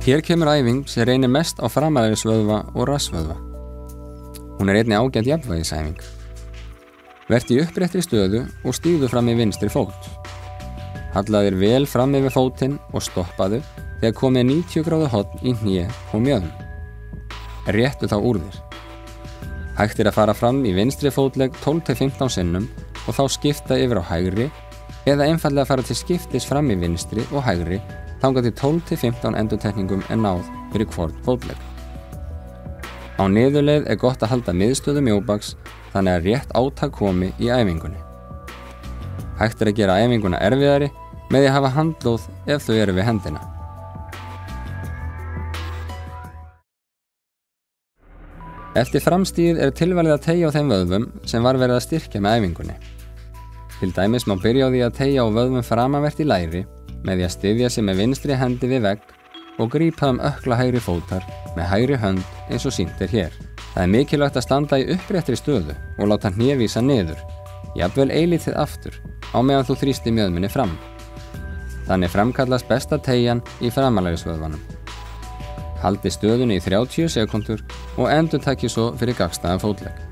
Hér kemur æfing sem reynir mest á framæðisvöðva og rassvöðva. Hún er einnig ágætt jafnvægisæfing. Vert í upprettri stöðu og stíðu fram í vinstri fót. Hallaðu þér vel fram yfir fótinn og stoppaðu þegar komið 90 gráðu horn í hné og mjöðum. Réttu þá úr þér. Hægt er að fara fram í vinstri fótlegg 12-15 sinnum og þá skipta yfir á hægri eða einfallega fara til skiptis fram í vinstri og hægri þangað til 12-15 endurtekningum en náð fyrir hvort fótlegg. Á niðurleið er gott að halda miðstöðu mjóbaks þannig að rétt átak komi í æfingunni. Hægt er að gera æfinguna erfiðari með því að hafa handlóð ef þau eru við hendina. Eftir framstíð er tilvalið að teygja á þeim vöðvum sem var verið að styrkja með æfingunni. Til dæmis má byrja á því að teygja á vöðvum framanvert í læri með því að styðja sig með vinstri hendi við vegg og grípa ökkla hægri fótar með hægri hönd eins og sýnt er hér. Það er mikilvægt að standa í upprettri stöðu og láta hnévísa niður, jafnvel eilítið aftur á meðan þú þrýstir mjöðminni fram. Þannig framkallast besta teygjan í framanlærisvöðvanum. Haldi stöðunni í 30 sekúndur og endurtaki svo fyrir gagnstæðan fótlegg.